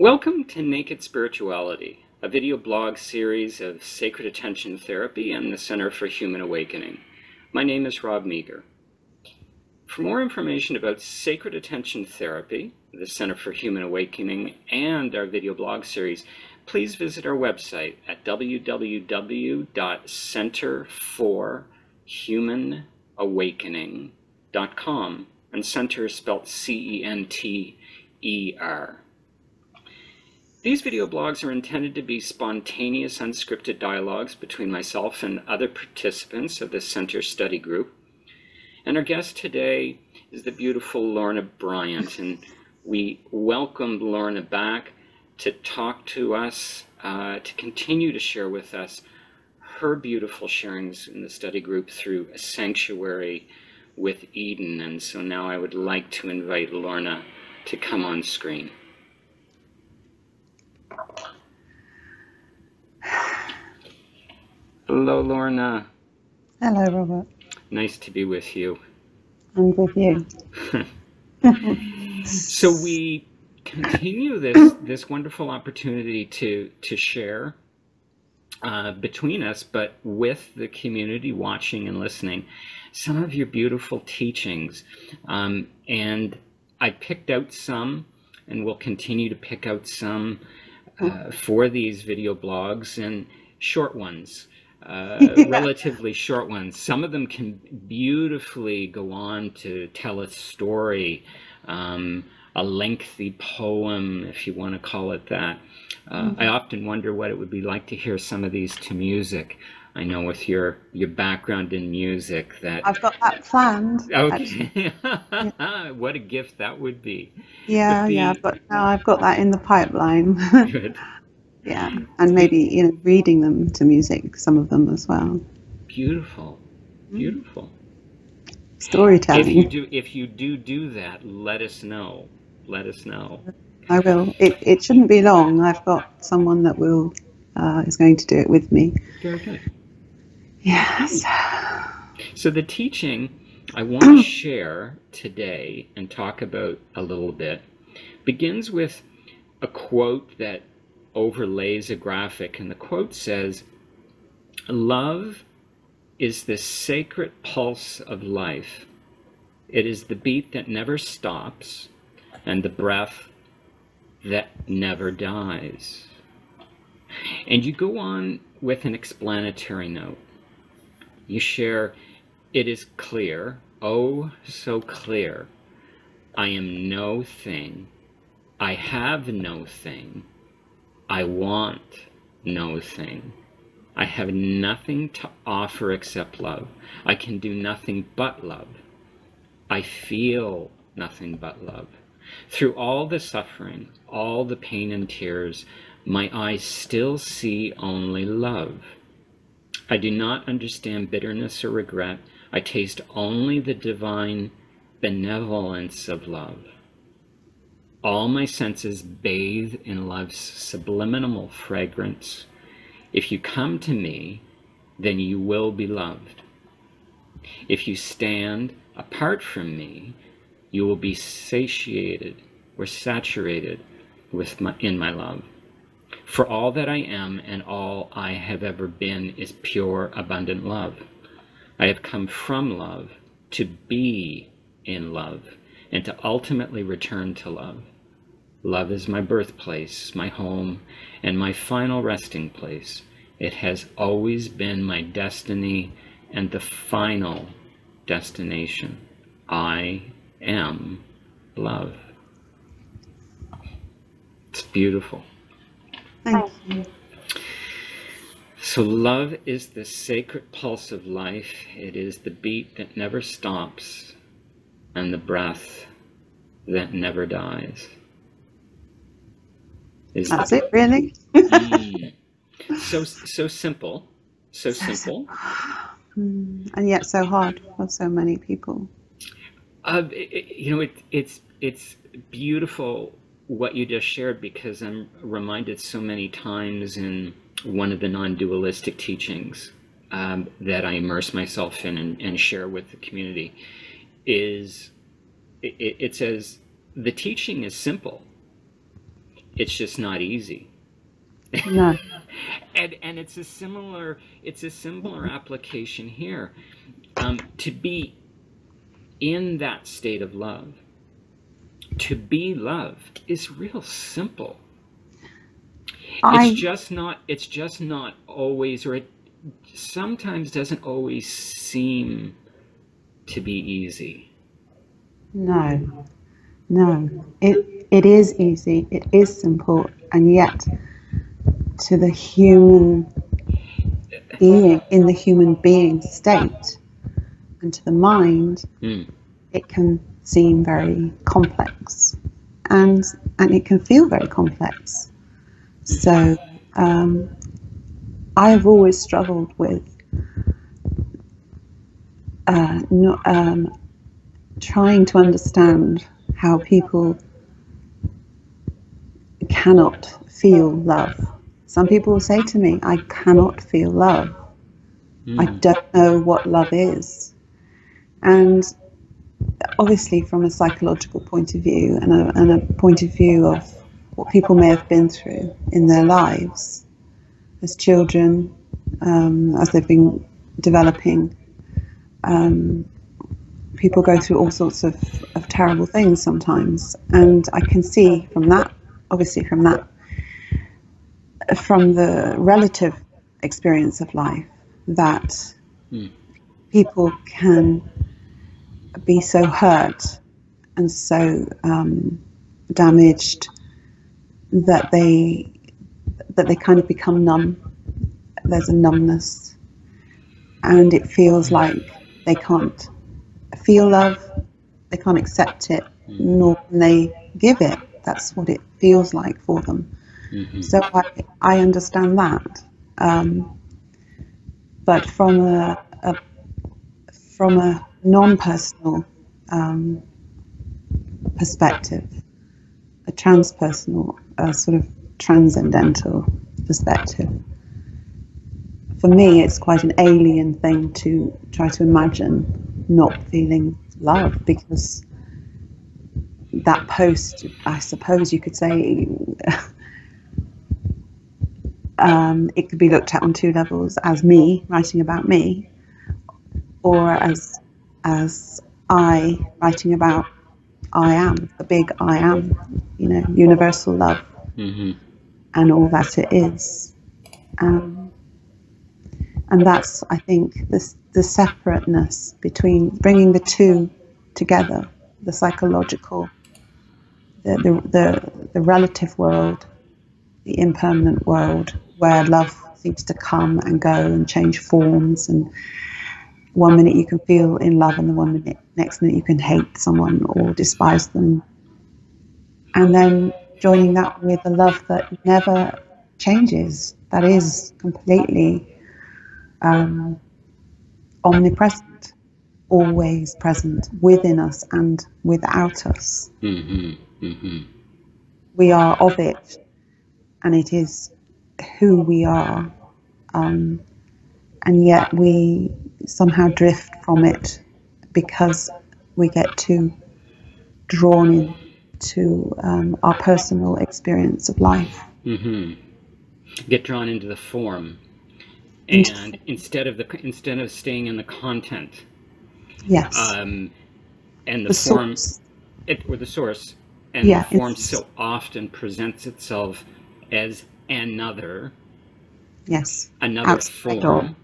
Welcome to Naked Spirituality, a video blog series of Sacred Attention Therapy and the Center for Human Awakening. My name is Rob Meagher. For more information about Sacred Attention Therapy, the Center for Human Awakening, and our video blog series, please visit our website at www.centerforhumanawakening.com, and center is spelled C-E-N-T-E-R. These video blogs are intended to be spontaneous, unscripted dialogues between myself and other participants of the Center Study Group. And our guest today is the beautiful Lorna Bryant, and we welcome Lorna back to talk to us, to continue to share with us her beautiful sharings in the study group through a Sanctuary with Eden. And so now I would like to invite Lorna to come on screen. Hello, Lorna. Hello, Robert. Nice to be with you. I'm with you. So we continue this wonderful opportunity to share between us, but with the community watching and listening, some of your beautiful teachings. And I picked out some, and we'll continue to pick out some for these video blogs, and short ones. Relatively short ones. Some of them can beautifully go on to tell a story, a lengthy poem, if you want to call it that. I often wonder what it would be like to hear some of these to music. I know with your background in music that... I've got that planned. Okay. What a gift that would be. Yeah, but now I've got that in the pipeline. Good. Yeah, and maybe, you know, reading them to music, some of them as well. Beautiful, beautiful. Storytelling. If you do that, let us know. Let us know. I will. It shouldn't be long. I've got someone that will is going to do it with me. Very good. Yes. So the teaching I want to share today and talk about a little bit begins with a quote that overlays a graphic, and the quote says, "Love is the sacred pulse of life. It is the beat that never stops and the breath that never dies." And you go on with an explanatory note. You share, "It is clear, oh so clear. I am no thing. I have no thing. I want no thing. I have nothing to offer except love. I can do nothing but love. I feel nothing but love. Through all the suffering, all the pain and tears, my eyes still see only love. I do not understand bitterness or regret. I taste only the divine benevolence of love. All my senses bathe in love's subliminal fragrance. If you come to me, then you will be loved. If you stand apart from me, you will be satiated or saturated in my love. For all that I am and all I have ever been is pure, abundant love. I have come from love to be in love, and to ultimately return to love. Love is my birthplace, my home, and my final resting place. It has always been my destiny and the final destination. I am love." It's beautiful. Thank you. So love is the sacred pulse of life. It is the beat that never stops and the breath that never dies. That's it, really? So simple, so simple. And yet so hard for so many people. You know, it's beautiful what you just shared, because I'm reminded so many times in one of the non-dualistic teachings that I immerse myself in and share with the community. It says the teaching is simple. It's just not easy. No. and it's a similar application here. To be in that state of love, to be loved, is real simple. It's just not always, or it sometimes doesn't always seem to be easy. No, no, it is easy. It is simple, and yet to the human being, in the human being state, and to the mind, it can seem very complex, and it can feel very complex. So I've always struggled with trying to understand how people cannot feel love. Some people will say to me, I cannot feel love. I don't know what love is. And obviously from a psychological point of view and a point of view of what people may have been through in their lives as children, as they've been developing, people go through all sorts of terrible things sometimes. And I can see from that, obviously from the relative experience of life, that people can be so hurt and so damaged that they kind of become numb. There's a numbness, and it feels like they can't feel love, they can't accept it, nor can they give it. That's what it feels like for them. So I understand that, but from a non-personal perspective, a transpersonal, sort of transcendental perspective, for me it's quite an alien thing to try to imagine not feeling love, because that post, I suppose you could say, it could be looked at on two levels, as me writing about me, or as I writing about I am, the big I am, you know, universal love, and all that it is. And that's, I think, the separateness between bringing the two together, the psychological, the relative world, the impermanent world, where love seems to come and go and change forms, and one minute you can feel in love and the next minute you can hate someone or despise them. And then joining that with the love that never changes, that is completely omnipresent, always present within us and without us. We are of it, and it is who we are, and yet we somehow drift from it because we get too drawn in to our personal experience of life. Get drawn into the form, and instead of staying in the content. Yes. And the form, or the source, and the form so often presents itself as another. Yes. Another outside form.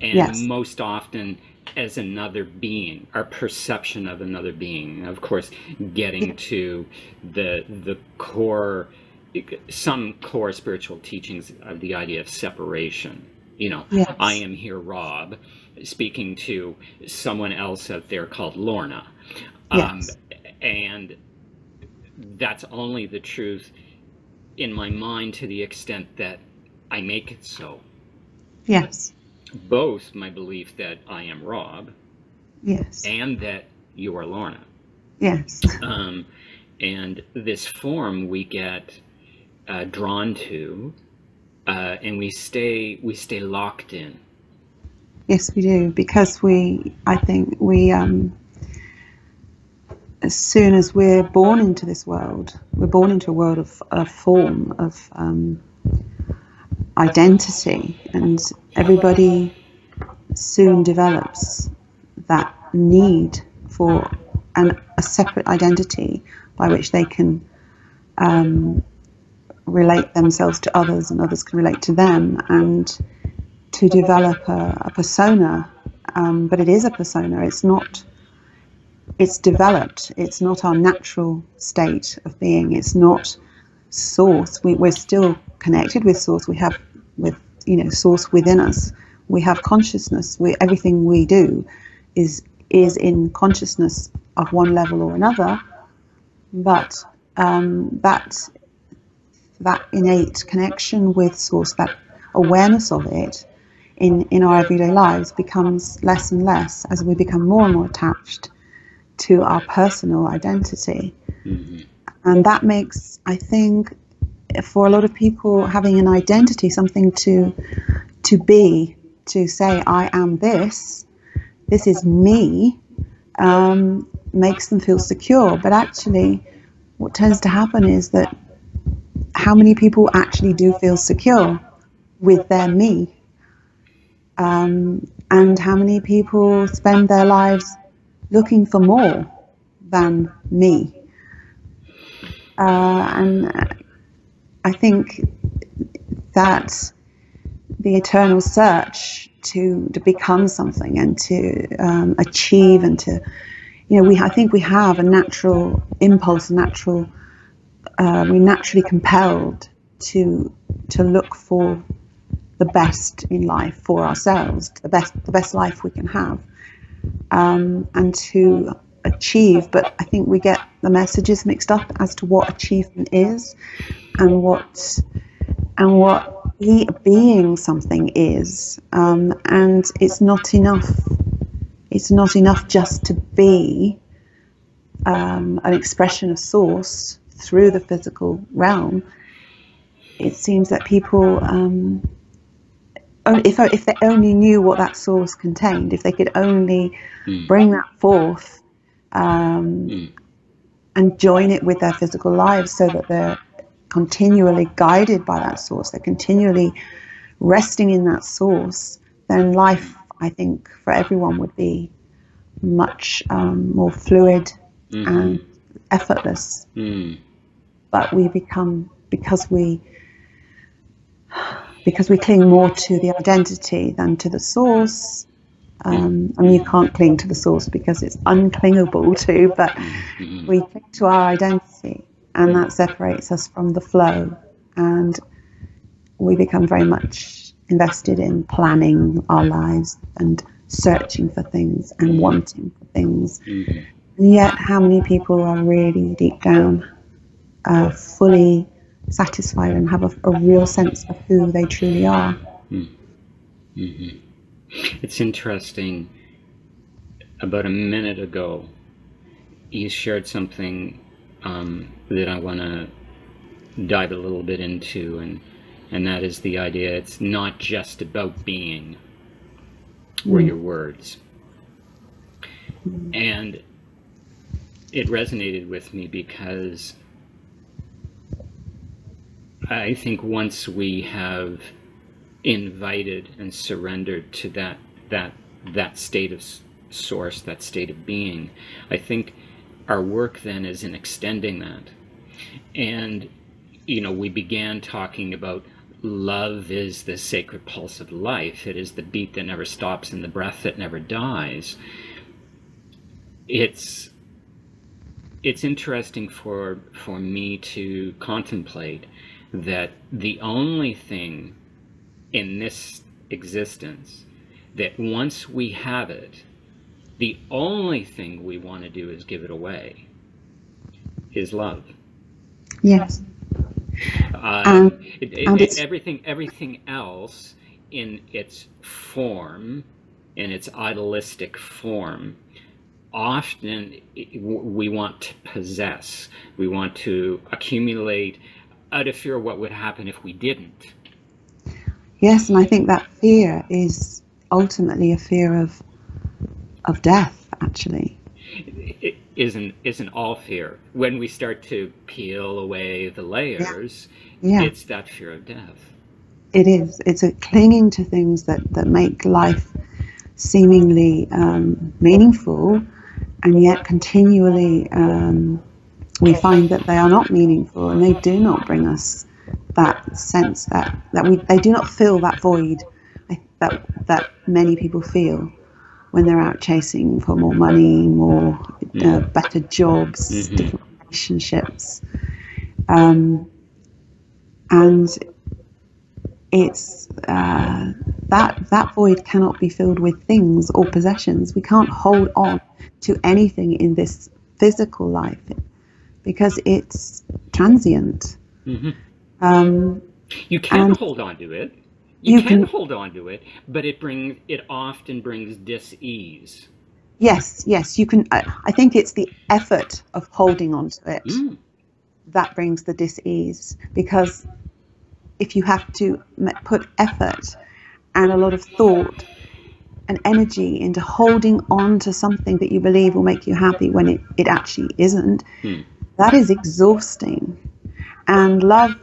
And most often as another being, our perception of another being. Of course, getting to the core, some core spiritual teachings of the idea of separation. You know, I am here, Rob, speaking to someone else out there called Lorna. And that's only the truth in my mind to the extent that I make it so. Yes. Both my belief that I am Rob, and that you are Lorna. Yes. And this form we get drawn to, and we stay locked in. Yes, we do, because I think as soon as we're born into this world, we're born into a world of a form of identity, and everybody soon develops that need for a separate identity by which they can relate themselves to others, and others can relate to them, and to develop a persona. But it is a persona. It's not. It's developed. It's not our natural state of being. It's not source. We're still connected with source. We have source within us. We have consciousness. Everything we do is in consciousness of one level or another. But that innate connection with source, that awareness of it in our everyday lives, becomes less and less as we become more and more attached to our personal identity. Mm-hmm. And that makes, I think, for a lot of people, having an identity, something to be, to say, I am this, this is me, makes them feel secure. But actually, what tends to happen is that how many people actually do feel secure with their me? And how many people spend their lives looking for more than me? And I think that the eternal search to become something and to achieve and to, I think we have a natural impulse, we're naturally compelled to look for the best in life for ourselves, the best life we can have, and to achieve. But I think we get the messages mixed up as to what achievement is, and what being something is, and it's not enough. It's not enough just to be an expression of source through the physical realm. It seems that people. If they only knew what that source contained, if they could only bring that forth and join it with their physical lives, so that they're continually guided by that source, they're continually resting in that source, then life, I think, for everyone would be much more fluid and effortless. But we become, because we cling more to the identity than to the source. And you can't cling to the source because it's unclingable too, but we cling to our identity, and that separates us from the flow. And we become very much invested in planning our lives and searching for things and wanting for things. And yet, how many people are really deep down, fully satisfied and have a real sense of who they truly are? It's interesting. About a minute ago, you shared something that I want to dive a little bit into, and that is the idea it's not just about being, or your words. And it resonated with me because I think once we have invited and surrendered to that state of source, that state of being, I think our work then is in extending that. And, we began talking about love is the sacred pulse of life. It is the beat that never stops and the breath that never dies. It's interesting for me to contemplate that the only thing in this existence that once we have it, the only thing we want to do is give it away, is love. Yes. Everything else in its form, in its idealistic form, often we want to possess, we want to accumulate, out of fear what would happen if we didn't. Yes, and I think that fear is ultimately a fear of death, actually. It, isn't all fear. When we start to peel away the layers, it's that fear of death. It is. It's a clinging to things that make life seemingly meaningful, and yet continually we find that they are not meaningful, and they do not bring us that sense that they do not fill that void that many people feel when they're out chasing for more money, more better jobs, different relationships, and it's that void cannot be filled with things or possessions. We can't hold on to anything in this physical life because it's transient. You can hold on to it. You can hold on to it, but it often brings dis-ease. Yes, you can. I think it's the effort of holding on to it that brings the dis-ease, because if you have to put effort and a lot of thought and energy into holding on to something that you believe will make you happy when it actually isn't, that is exhausting. And love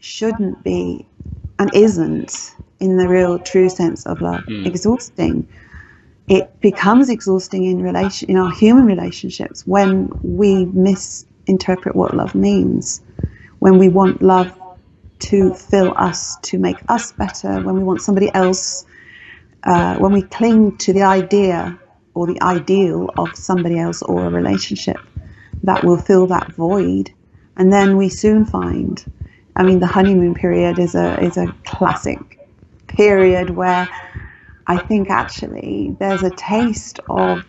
shouldn't be, and isn't, in the real true sense of love, exhausting. It becomes exhausting in our human relationships when we misinterpret what love means, when we want love to fill us, to make us better, when we want somebody else, when we cling to the idea or the ideal of somebody else or a relationship that will fill that void. And then we soon find, I mean, the honeymoon period is a classic period where I think actually there's a taste of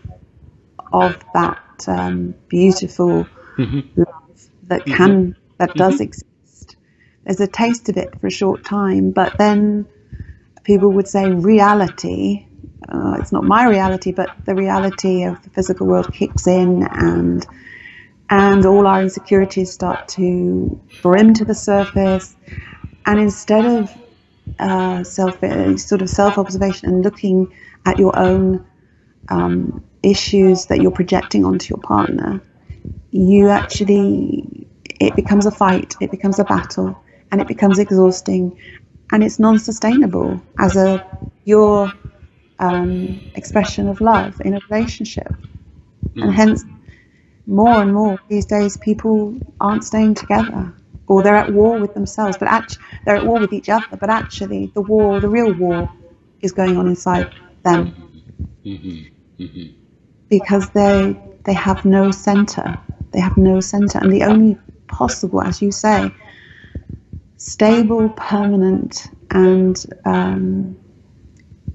that beautiful love that does exist. There's a taste of it for a short time, but then people would say reality. It's not my reality, but the reality of the physical world kicks in, and all our insecurities start to brim to the surface, and instead of self-observation and looking at your own issues that you're projecting onto your partner, it becomes a fight, it becomes a battle, and it becomes exhausting, and it's non-sustainable as a pure expression of love in a relationship. And hence, more and more these days, people aren't staying together, or they're at war with themselves, but actually they're at war with each other, but actually the real war is going on inside them, because they have no center. And the only possible, as you say, stable, permanent, and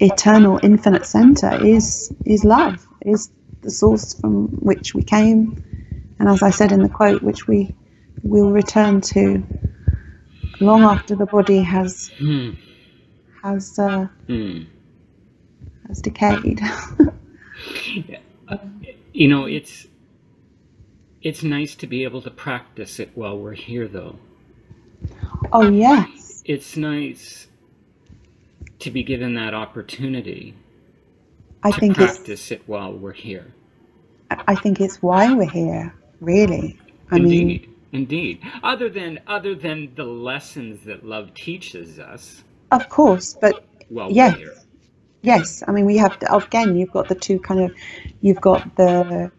eternal, infinite center is love, is the source from which we came, and as I said in the quote, which we will return to long after the body has decayed. You know, it's nice to be able to practice it while we're here, though. Oh yes, it's nice to be given that opportunity. I think practice it while we're here. I think it's why we're here, really. Indeed. Other than the lessons that love teaches us. Of course, but yes, we're here. Yes. I mean, we have to, again, you've got the two kind of, you've got the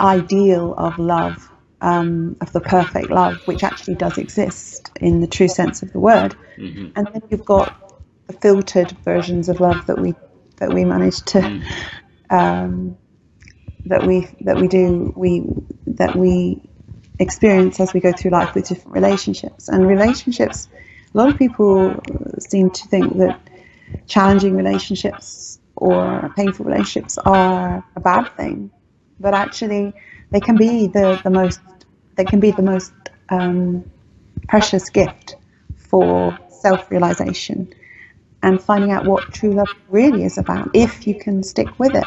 ideal of love, of the perfect love, which actually does exist in the true sense of the word, and then you've got the filtered versions of love that we manage to, that we experience as we go through life with different relationships. And relationships, a lot of people seem to think that challenging relationships or painful relationships are a bad thing, but actually they can be the most precious gift for self-realization and finding out what true love really is about, if you can stick with it.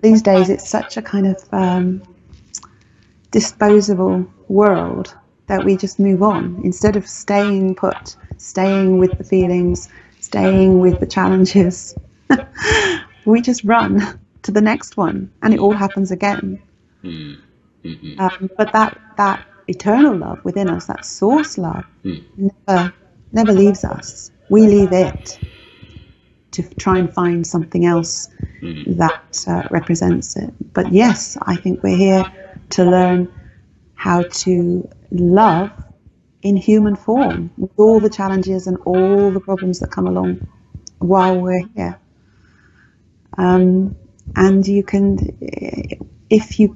These days, it's such a kind of disposable world that we just move on, instead of staying put, staying with the feelings, staying with the challenges. We just run to the next one, and it all happens again. Mm-hmm. But that eternal love within us, that source love, never leaves us. We leave it to try and find something else that represents it. But yes, I think we're here to learn how to love in human form, with all the challenges and all the problems that come along while we're here. And you can, if you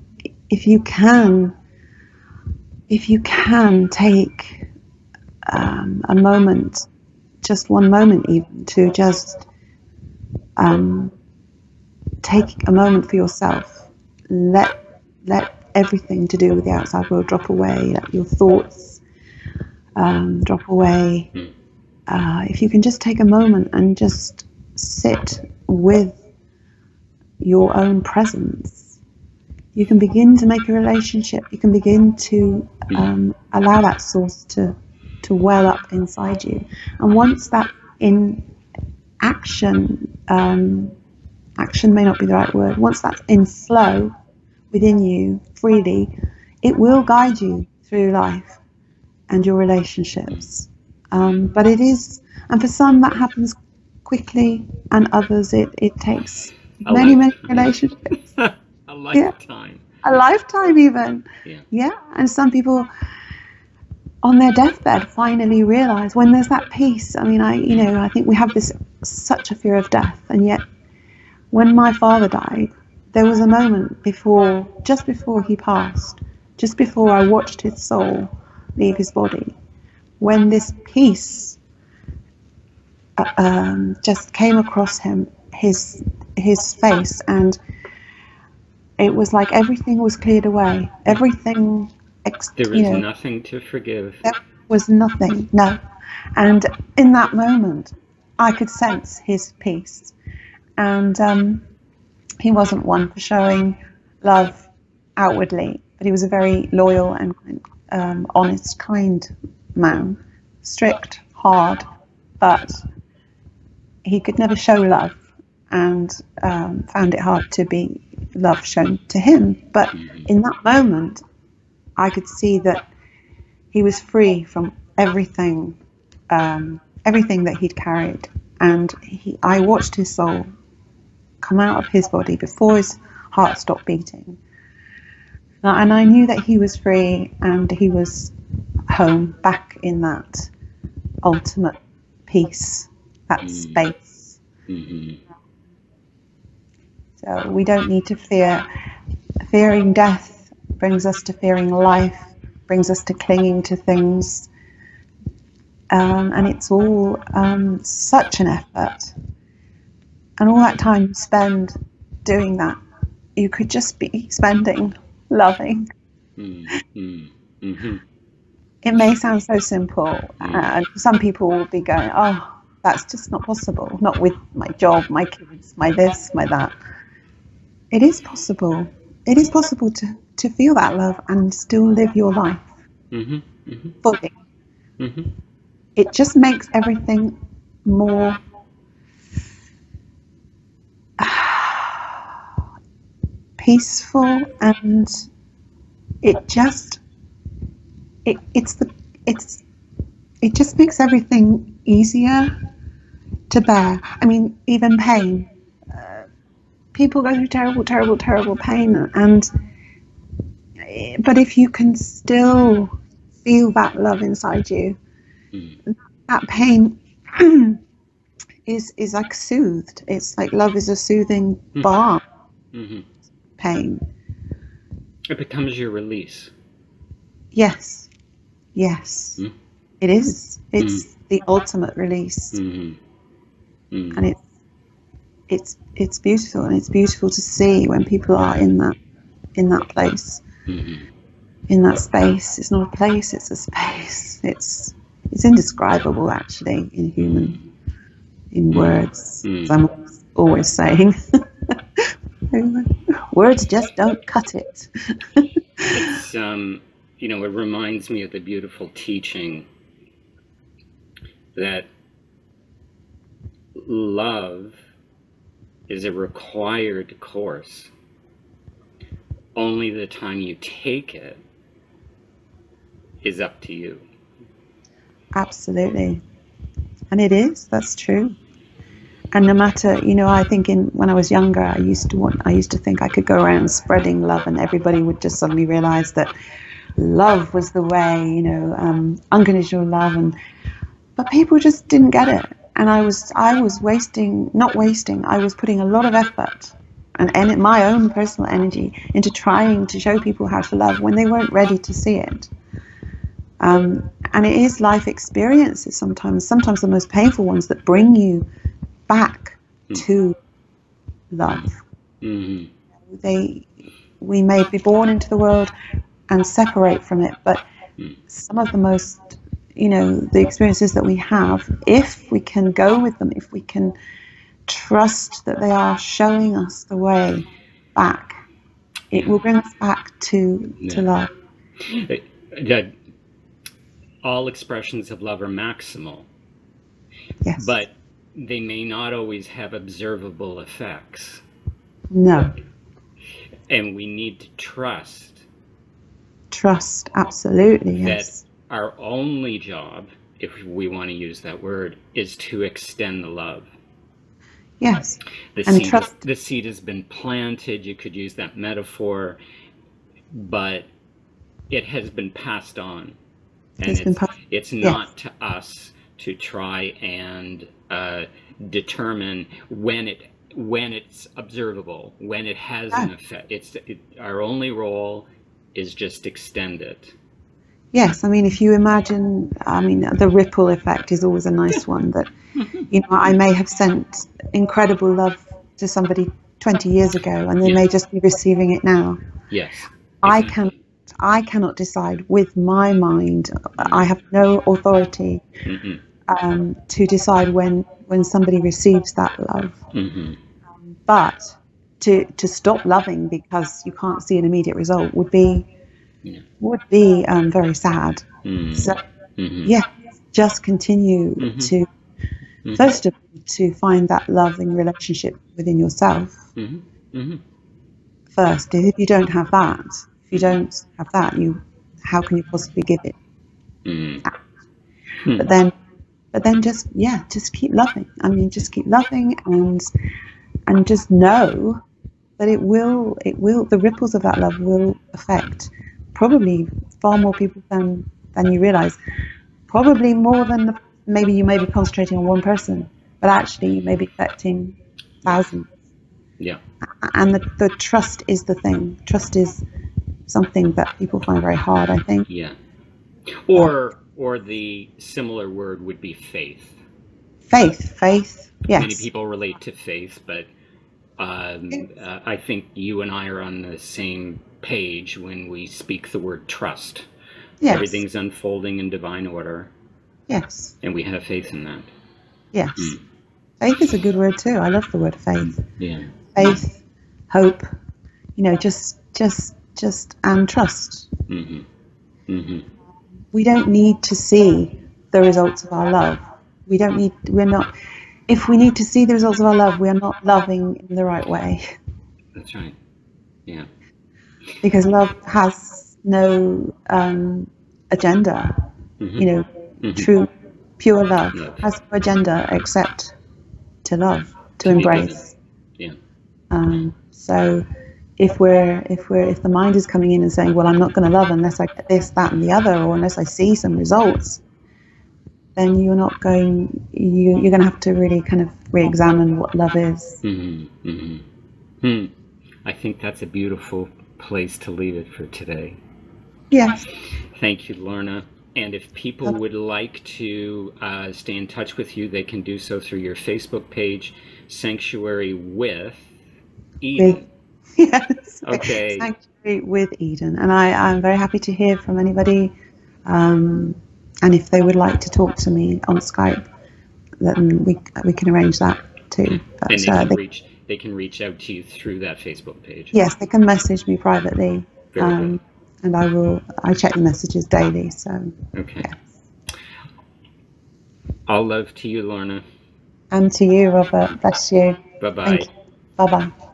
can take a moment, just one moment even, to just take a moment for yourself. Let everything to do with the outside world drop away. Let your thoughts drop away. If you can just take a moment and just sit with your own presence, you can begin to make a relationship. You can begin to allow that source to well up inside you. And once that in action, action may not be the right word, once that's in flow within you freely, it will guide you through life and your relationships. But it is, and for some that happens quickly, and others it takes many relationships. A lifetime. Yeah. A lifetime even. Yeah. Yeah. And some people on their deathbed finally realize when there's that peace. I mean, I think we have this such a fear of death, and yet when my father died, there was a moment before, just before he passed, just before I watched his soul leave his body, when this peace just came across him, his face, and it was like everything was cleared away. Everything. There was nothing to forgive. There was nothing, no. And in that moment, I could sense his peace. And he wasn't one for showing love outwardly, but he was a very loyal and honest, kind man. Strict, hard, but he could never show love, and found it hard to be love shown to him. But in that moment, I could see that he was free from everything, everything that he'd carried, and I watched his soul come out of his body before his heart stopped beating, and I knew that he was free and he was home, back in that ultimate peace, that space. Mm-hmm. So we don't need to fear. Fearing death brings us to fearing life, brings us to clinging to things, and it's all such an effort. And all that time you spend doing that, you could just be spending loving. Mm-hmm. It may sound so simple, and some people will be going, "Oh, that's just not possible. Not with my job, my kids, my this, my that." It is possible. It is possible to feel that love and still live your life fully. Mm-hmm. It just makes everything more peaceful, and it just it just makes everything easier to bear. I mean, even pain. People go through terrible pain, but if you can still feel that love inside you, that pain is like soothed. It's like love is a soothing balm. Mm-hmm. Pain. It becomes your release. Yes. Yes. Mm. It is. It's the ultimate release. Mm-hmm. Mm. And it's beautiful, and it's beautiful to see when people are in that place, in that space. It's not a place, it's a space. It's indescribable, actually, in words, as I'm always saying. Words just don't cut it. It's, it reminds me of the beautiful teaching that love is a required course. Only the time you take it is up to you. Absolutely. And it is, that's true. And no matter, you know, I think when I was younger, I used to think I could go around spreading love, and everybody would just suddenly realize that love was the way, you know, unconditional love, but people just didn't get it. And I was putting a lot of effort and my own personal energy into trying to show people how to love when they weren't ready to see it. And it is life experiences sometimes the most painful ones that bring you back to love. Mm-hmm. We may be born into the world and separate from it, but some of the most, you know, the experiences that we have, if we can go with them, if we can trust that they are showing us the way back, it will bring us back to love. All expressions of love are maximal. Yes. But they may not always have observable effects. No. And we need to trust. Trust, absolutely, yes. That our only job, if we want to use that word, is to extend the love. Yes. The seed has been planted, you could use that metaphor, but it has been passed on. And it's not to us to try and determine when it's observable, when it has an effect. Our only role is just extend it. Yes, I mean, if you imagine, the ripple effect is always a nice one. That, you know, I may have sent incredible love to somebody 20 years ago, and they may just be receiving it now. Yes, I cannot decide with my mind. I have no authority to decide when somebody receives that love. Mm-hmm. But to stop loving because you can't see an immediate result would be very sad. Mm-hmm. So just continue to first of all to find that loving relationship within yourself first. If you don't have that. You don't have that, how can you possibly give it? Mm. But then just keep loving. I mean, just keep loving and just know that the ripples of that love will affect probably far more people than you realize. Probably more than maybe you may be concentrating on one person, but actually you may be affecting thousands. Yeah. And the trust is the thing. Trust is something that people find very hard, I think. Yeah. Or the similar word would be faith. Faith, yes. Many people relate to faith, but I think you and I are on the same page when we speak the word trust. Yes. Everything's unfolding in divine order. Yes. And we have faith in that. Yes. Mm. Faith is a good word too. I love the word faith. Yeah. Faith, hope, you know, just and trust. We don't need to see the results of our love. If we need to see the results of our love, we are not loving in the right way. That's right. Yeah. Because love has no agenda. You know, true, pure love has no agenda except to love, to embrace. Yeah. So if the mind is coming in and saying, well, I'm not going to love unless I get this, that, and the other, or unless I see some results, then you're going to have to really kind of re-examine what love is. Mm-hmm. Mm-hmm. I think that's a beautiful place to leave it for today. Yes. Thank you, Lorna. And if people would like to stay in touch with you, they can do so through your Facebook page, Sanctuary with Eden. Yes. Okay. Sanctuary with Eden, and I'm very happy to hear from anybody. And if they would like to talk to me on Skype, then we can arrange that too. But, and they can reach out to you through that Facebook page. Yes, they can message me privately, and I check the messages daily. So okay. Yes. All love to you, Lorna. And to you, Robert. Bless you. Bye bye. Bye-bye.